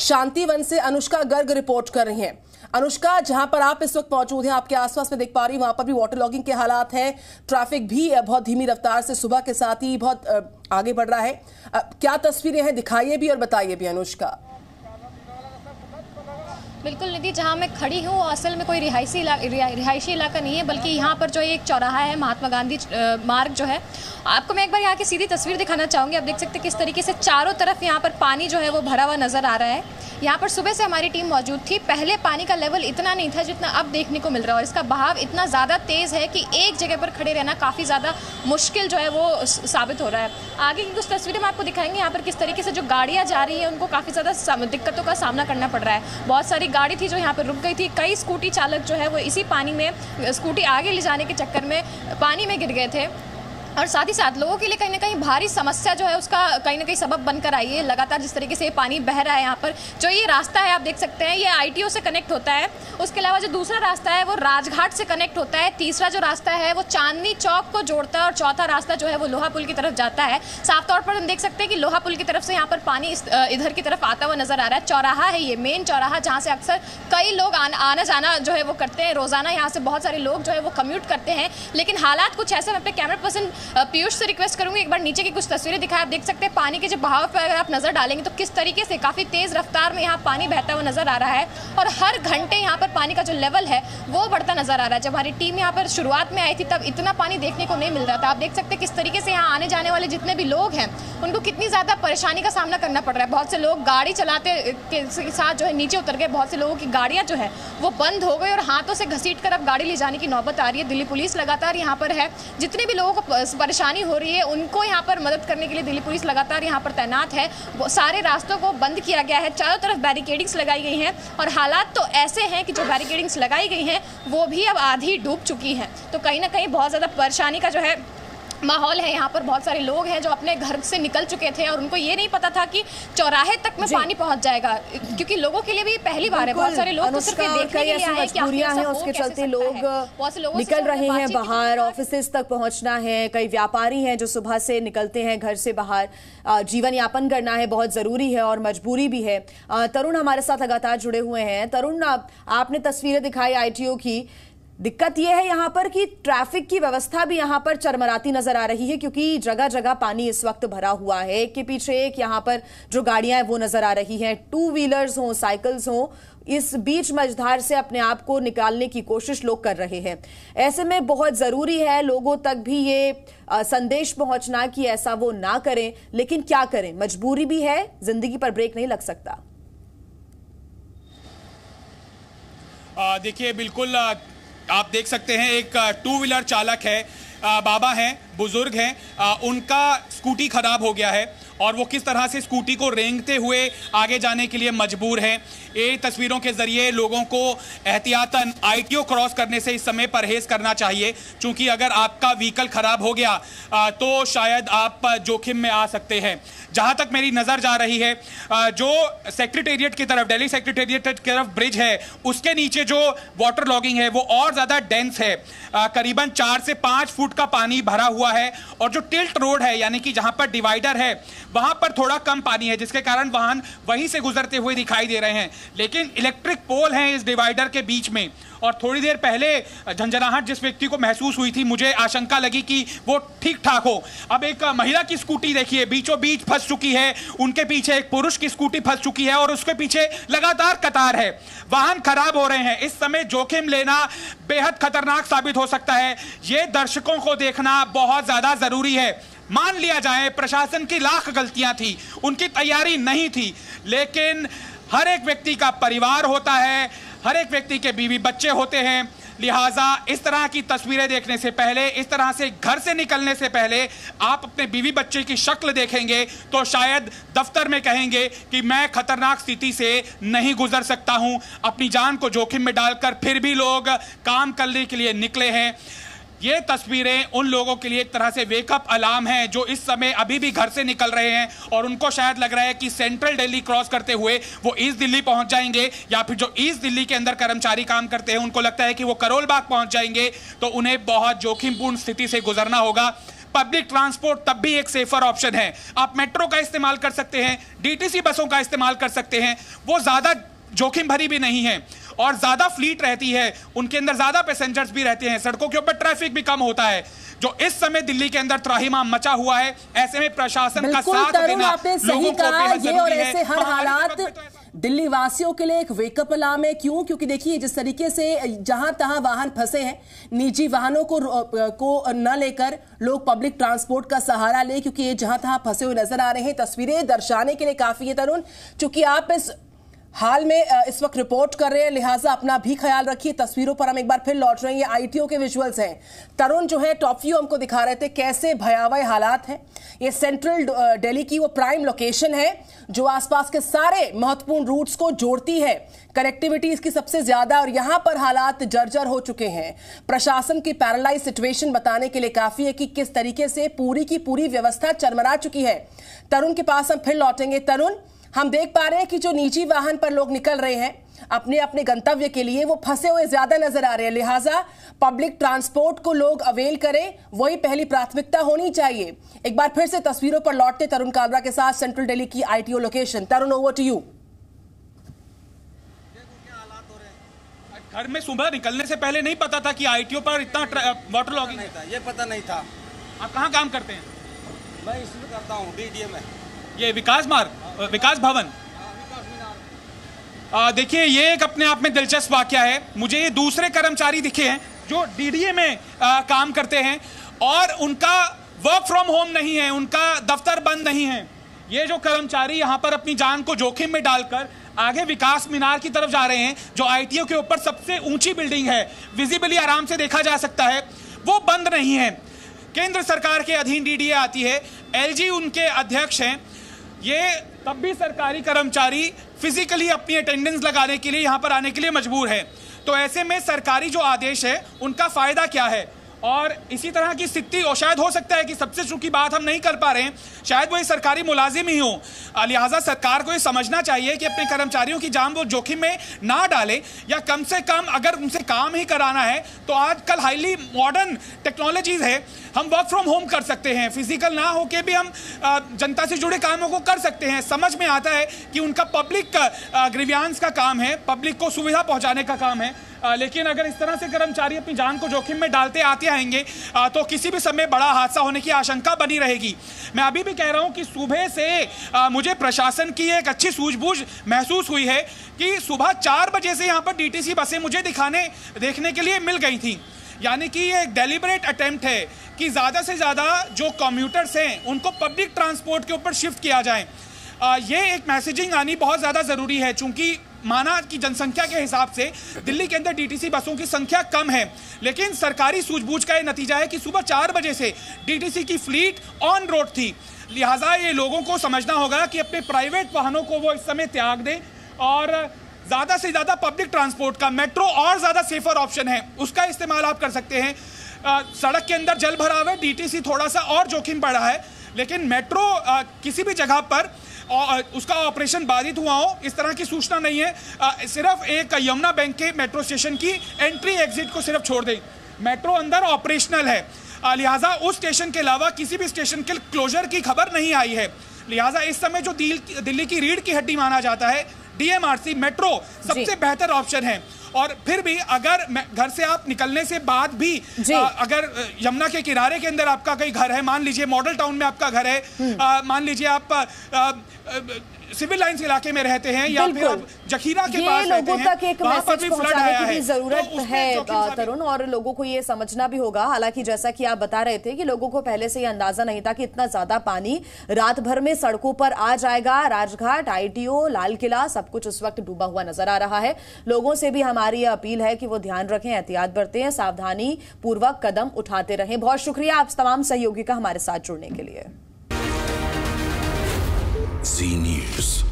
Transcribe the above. शांतिवन से अनुष्का गर्ग रिपोर्ट कर रही हैं। अनुष्का, जहां पर आप इस वक्त मौजूद हैं, आपके आसपास में देख पा रही हूं वहां पर भी वाटर लॉगिंग के हालात हैं, ट्रैफिक भी बहुत धीमी रफ्तार से सुबह के साथ ही बहुत आगे बढ़ रहा है। क्या तस्वीरें हैं, दिखाइए भी और बताइए भी अनुष्का। बिल्कुल निधि, जहां मैं खड़ी हूं असल में कोई रिहायशी इलाका नहीं है, बल्कि यहां पर जो एक चौराहा है महात्मा गांधी मार्ग जो है, आपको मैं एक बार यहां की सीधी तस्वीर दिखाना चाहूँगी। आप देख सकते हैं किस तरीके से चारों तरफ यहां पर पानी जो है वो भरा हुआ नज़र आ रहा है। यहाँ पर सुबह से हमारी टीम मौजूद थी, पहले पानी का लेवल इतना नहीं था जितना अब देखने को मिल रहा है और इसका बहाव इतना ज़्यादा तेज़ है कि एक जगह पर खड़े रहना काफ़ी ज़्यादा मुश्किल जो है वो साबित हो रहा है। आगे की कुछ तस्वीरें हम आपको दिखाएंगे। यहाँ पर किस तरीके से जो गाड़ियाँ जा रही हैं उनको काफ़ी ज़्यादा दिक्कतों का सामना करना पड़ रहा है। बहुत सारी गाड़ी थी जो यहाँ पर रुक गई थी, कई स्कूटी चालक जो है वो इसी पानी में स्कूटी आगे ले जाने के चक्कर में पानी में गिर गए थे और साथ ही साथ लोगों के लिए कहीं ना कहीं भारी समस्या जो है उसका कहीं ना कहीं सबब बनकर आई है। लगातार जिस तरीके से ये पानी बह रहा है, यहाँ पर जो ये रास्ता है आप देख सकते हैं ये आईटीओ से कनेक्ट होता है, उसके अलावा जो दूसरा रास्ता है वो राजघाट से कनेक्ट होता है, तीसरा जो रास्ता है वो चांदनी चौक को जोड़ता है और चौथा रास्ता जो है वो लोहा पुल की तरफ जाता है। साफ तौर पर हम देख सकते हैं कि लोहा पुल की तरफ से यहाँ पर पानी इधर की तरफ आता हुआ नजर आ रहा है। चौराहा है ये, मेन चौराहा, जहाँ से अक्सर कई लोग आना जाना जो है वो करते हैं, रोजाना यहाँ से बहुत सारे लोग जो है वो कम्यूट करते हैं। लेकिन हालात कुछ ऐसे, अपने कैमरा पर्सन पीयूष से रिक्वेस्ट करूंगी एक बार नीचे की कुछ तस्वीरें दिखाएं। आप देख सकते हैं पानी के जो बहाव पर अगर आप नजर डालेंगे तो किस तरीके से काफी तेज रफ्तार में यहाँ पानी बहता हुआ नजर आ रहा है और हर घंटे यहाँ पर पानी का जो लेवल है वो बढ़ता नजर आ रहा है। जब हमारी टीम यहाँ पर शुरुआत में आई थी तब इतना पानी देखने को नहीं मिल रहा था। आप देख सकते हैं किस तरीके से यहाँ आने जाने वाले जितने भी लोग हैं उनको कितनी ज्यादा परेशानी का सामना करना पड़ रहा है। बहुत से लोग गाड़ी चलाते के साथ जो है नीचे उतर गए, बहुत से लोगों की गाड़ियां जो है वो बंद हो गई और हाथों से घसीट कर अब गाड़ी ले जाने की नौबत आ रही है। दिल्ली पुलिस लगातार यहाँ पर है, जितने भी लोगों को परेशानी हो रही है उनको यहाँ पर मदद करने के लिए दिल्ली पुलिस लगातार यहाँ पर तैनात है। सारे रास्तों को बंद किया गया है, चारों तरफ बैरिकेडिंग्स लगाई गई हैं और हालात तो ऐसे हैं कि जो बैरिकेडिंग्स लगाई गई हैं वो भी अब आधी डूब चुकी हैं। तो कहीं ना कहीं बहुत ज़्यादा परेशानी का जो है माहौल है। यहाँ पर बहुत सारे लोग हैं जो अपने घर से निकल चुके थे और उनको ये नहीं पता था कि चौराहे तक में पानी पहुँच जाएगा, क्योंकि लोगों के लिए भी पहली बार है। बहुत सारे लोग तो सिर्फ देखने के लिए आए हैं, उसके चलते लोग निकल रहे हैं बाहर, ऑफिसेज तक पहुँचना है। कई व्यापारी हैं जो सुबह से निकलते हैं घर से बाहर, जीवन यापन करना है, बहुत ज़रूरी है और मजबूरी भी है। तरुण हमारे साथ लगातार जुड़े हुए हैं। तरुण, आपने तस्वीरें दिखाई आईटीओ की, दिक्कत यह है यहाँ पर कि ट्रैफिक की व्यवस्था भी यहाँ पर चरमराती नजर आ रही है, क्योंकि जगह जगह पानी इस वक्त भरा हुआ है, एक के पीछे एक यहाँ पर जो गाड़ियां हैं वो नजर आ रही हैं, टू व्हीलर्स हों साइकिल्स हों, इस बीच मझधार से अपने आप को निकालने की कोशिश लोग कर रहे हैं। ऐसे में बहुत जरूरी है लोगों तक भी ये संदेश पहुंचना कि ऐसा वो ना करें, लेकिन क्या करें, मजबूरी भी है, जिंदगी पर ब्रेक नहीं लग सकता। देखिए बिल्कुल आप देख सकते हैं एक टू व्हीलर चालक है, बाबा हैं, बुजुर्ग हैं, उनका स्कूटी खराब हो गया है और वो किस तरह से स्कूटी को रेंगते हुए आगे जाने के लिए मजबूर हैं। ये तस्वीरों के जरिए लोगों को एहतियातन आईटीओ क्रॉस करने से इस समय परहेज करना चाहिए, क्योंकि अगर आपका व्हीकल खराब हो गया तो शायद आप जोखिम में आ सकते हैं। जहां तक मेरी नज़र जा रही है, जो सेक्रेटेरिएट की तरफ, दिल्ली सेक्रेटेरिएट की तरफ ब्रिज है, उसके नीचे जो वाटर लॉगिंग है वो और ज़्यादा डेंस है। करीबन 4 से 5 फुट का पानी भरा हुआ है और जो टिल्ट रोड है यानी कि जहां पर डिवाइडर है वहां पर थोड़ा कम पानी है, जिसके कारण वाहन वहीं से गुजरते हुए दिखाई दे रहे हैं। लेकिन इलेक्ट्रिक पोल हैं इस डिवाइडर के बीच में और थोड़ी देर पहले झंझनाहट जिस व्यक्ति को महसूस हुई थी, मुझे आशंका लगी कि वो ठीक ठाक हो। अब एक महिला की स्कूटी देखिए बीचों बीच फंस चुकी है, उनके पीछे एक पुरुष की स्कूटी फंस चुकी है और उसके पीछे लगातार कतार है। वाहन खराब हो रहे हैं, इस समय जोखिम लेना बेहद खतरनाक साबित हो सकता है। ये दर्शकों को देखना बहुत ज़्यादा ज़रूरी है। मान लिया जाए प्रशासन की लाख गलतियां थी, उनकी तैयारी नहीं थी, लेकिन हर एक व्यक्ति का परिवार होता है, हर एक व्यक्ति के बीवी बच्चे होते हैं, लिहाजा इस तरह की तस्वीरें देखने से पहले, इस तरह से घर से निकलने से पहले आप अपने बीवी बच्चे की शक्ल देखेंगे तो शायद दफ्तर में कहेंगे कि मैं खतरनाक स्थिति से नहीं गुजर सकता हूं। अपनी जान को जोखिम में डालकर फिर भी लोग काम करने के लिए निकले हैं। ये तस्वीरें उन लोगों के लिए एक तरह से वेकअप अलार्म हैं जो इस समय अभी भी घर से निकल रहे हैं और उनको शायद लग रहा है कि सेंट्रल दिल्ली क्रॉस करते हुए वो ईस्ट दिल्ली पहुंच जाएंगे, या फिर जो ईस्ट दिल्ली के अंदर कर्मचारी काम करते हैं उनको लगता है कि वो करोल बाग पहुंच जाएंगे, तो उन्हें बहुत जोखिमपूर्ण स्थिति से गुजरना होगा। पब्लिक ट्रांसपोर्ट तब भी एक सेफर ऑप्शन है। आप मेट्रो का इस्तेमाल कर सकते हैं, डीटीसी बसों का इस्तेमाल कर सकते हैं, वो ज़्यादा जोखिम भरी भी नहीं है और ज़्यादा फ्लीट रहती है, उनके अंदर ज़्यादा पैसेंजर्स भी रहते हैं, सड़कों के ऊपर ट्रैफिक भी कम होता है। जो इस समय दिल्ली के अंदर त्राहिमाम मचा हुआ है, ऐसे में प्रशासन का साथ देना लोगों को बेहद जरूरी है। हर हालात दिल्ली वासियों के लिए एक वेकअप अलार्म है। क्यों? क्योंकि देखिए जिस तरीके से जहां तहां वाहन फंसे हैं, निजी वाहनों को न लेकर लोग पब्लिक ट्रांसपोर्ट का सहारा ले, क्योंकि ये जहां तहां फंसे हुए नजर आ रहे हैं। तस्वीरें दर्शाने के लिए काफी है तरुण, चूंकि आप इस हाल में इस वक्त रिपोर्ट कर रहे हैं, लिहाजा अपना भी ख्याल रखिए। तस्वीरों पर हम एक बार फिर लौट रहे हैं, ये आईटीओ के विजुअल्स हैं तरुण, जो है टॉप व्यू हमको दिखा रहे थे, कैसे भयावह हालात हैं। ये सेंट्रल दिल्ली की वो प्राइम लोकेशन है जो आसपास के सारे महत्वपूर्ण रूट्स को जोड़ती है, कनेक्टिविटी इसकी सबसे ज्यादा, और यहाँ पर हालात जर्जर हो चुके हैं। प्रशासन की पैरालाइज सिचुएशन बताने के लिए काफी है कि किस तरीके से पूरी की पूरी व्यवस्था चरमरा चुकी है। तरुण के पास हम फिर लौटेंगे। तरुण, हम देख पा रहे हैं कि जो निजी वाहन पर लोग निकल रहे हैं अपने अपने गंतव्य के लिए, वो फंसे हुए ज्यादा नजर आ रहे हैं, लिहाजा पब्लिक ट्रांसपोर्ट को लोग अवेल करें, वही पहली प्राथमिकता होनी चाहिए। एक बार फिर से तस्वीरों पर लौटते तरुण कालरा के साथ सेंट्रल दिल्ली की ITO location. Tarun, over to you. घर में सुबह निकलने से पहले नहीं पता था कि आईटीओ पर इतना वाटर लॉगिंग था, ये पता नहीं था। आप कहाँ काम करते हैं? मैं इसमें करता हूँ, डीडीए में, ये विकास मार्ग, विकास भवन। देखिए ये एक अपने आप में दिलचस्प वाकया है। मुझे ये दूसरे कर्मचारी दिखे हैं जो डीडीए में काम करते हैं और उनका वर्क फ्रॉम होम नहीं है, उनका दफ्तर बंद नहीं है। ये जो कर्मचारी यहाँ पर अपनी जान को जोखिम में डालकर आगे विकास मीनार की तरफ जा रहे हैं, जो आईटीओ के ऊपर सबसे ऊंची बिल्डिंग है, विजिबली आराम से देखा जा सकता है, वो बंद नहीं है। केंद्र सरकार के अधीन डीडीए आती है, एलजी उनके अध्यक्ष हैं। ये तब भी सरकारी कर्मचारी फिजिकली अपनी अटेंडेंस लगाने के लिए यहाँ पर आने के लिए मजबूर है। तो ऐसे में सरकारी जो आदेश है उनका फ़ायदा क्या है? और इसी तरह की स्थिति, और शायद हो सकता है कि सबसे चूंकि बात हम नहीं कर पा रहे हैं, शायद वो एक सरकारी मुलाजिम ही हो, लिहाजा सरकार को ये समझना चाहिए कि अपने कर्मचारियों की जान वो जोखिम में ना डाले, या कम से कम अगर उनसे काम ही कराना है तो आजकल हाईली मॉडर्न टेक्नोलॉजीज़ है, हम वर्क फ्रॉम होम कर सकते हैं, फिजिकल ना होके भी हम जनता से जुड़े कामों को कर सकते हैं। समझ में आता है कि उनका पब्लिक ग्रीवियांस का काम है, पब्लिक को सुविधा पहुँचाने का काम है, लेकिन अगर इस तरह से कर्मचारी अपनी जान को जोखिम में डालते आते आएंगे तो किसी भी समय बड़ा हादसा होने की आशंका बनी रहेगी। मैं अभी भी कह रहा हूं कि सुबह से मुझे प्रशासन की एक अच्छी सूझबूझ महसूस हुई है कि सुबह 4 बजे से यहां पर डीटीसी बसें मुझे देखने के लिए मिल गई थी, यानी कि ये एक डेलिबरेट अटेम्प्ट है कि ज़्यादा से ज़्यादा जो कम्यूटर्स हैं उनको पब्लिक ट्रांसपोर्ट के ऊपर शिफ्ट किया जाए। ये एक मैसेजिंग आनी बहुत ज़्यादा ज़रूरी है, चूँकि माना कि जनसंख्या के हिसाब से दिल्ली के अंदर डीटीसी बसों की संख्या कम है, लेकिन सरकारी सूझबूझ का ये नतीजा है कि सुबह 4 बजे से डीटीसी की फ्लीट ऑन रोड थी। लिहाजा ये लोगों को समझना होगा कि अपने प्राइवेट वाहनों को वो इस समय त्याग दें और ज़्यादा से ज़्यादा पब्लिक ट्रांसपोर्ट का, मेट्रो और ज़्यादा सेफर ऑप्शन है, उसका इस्तेमाल आप कर सकते हैं। सड़क के अंदर जल भराव है, डीटीसी थोड़ा सा और जोखिम बढ़ा है, लेकिन मेट्रो किसी भी जगह पर उसका ऑपरेशन बाधित हुआ हो इस तरह की सूचना नहीं है। सिर्फ एक यमुना बैंक के मेट्रो स्टेशन की एंट्री एग्जिट को सिर्फ छोड़ दें, मेट्रो अंदर ऑपरेशनल है, लिहाजा उस स्टेशन के अलावा किसी भी स्टेशन के क्लोजर की खबर नहीं आई है। लिहाजा इस समय जो दिल्ली की रीढ़ की हड्डी माना जाता है डीएमआरसी, मेट्रो सबसे बेहतर ऑप्शन है। और फिर भी अगर घर से आप निकलने से बाद भी अगर यमुना के किनारे के अंदर आपका कहीं घर है, मान लीजिए मॉडल टाउन में आपका घर है, मान लीजिए आप सिविल लाइंस इलाके में रहते हैं या फिर आप जखीरा के पास रहते हैं, वहां पर भी फ्लड आया है, जरूरत है तरुण, और लोगों को ये समझना भी होगा। हालांकि जैसा कि आप बता रहे थे कि लोगों को पहले से ये अंदाजा नहीं था कि इतना ज्यादा पानी रात भर में सड़कों पर आ जाएगा। राजघाट, आईटीओ, लाल किला, सब कुछ उस वक्त डूबा हुआ नजर आ रहा है। लोगों से भी हमारी अपील है कि वो ध्यान रखें, एहतियात बरतें, सावधानी पूर्वक कदम उठाते रहें। बहुत शुक्रिया आप तमाम सहयोगी का हमारे साथ जुड़ने के लिए। Z News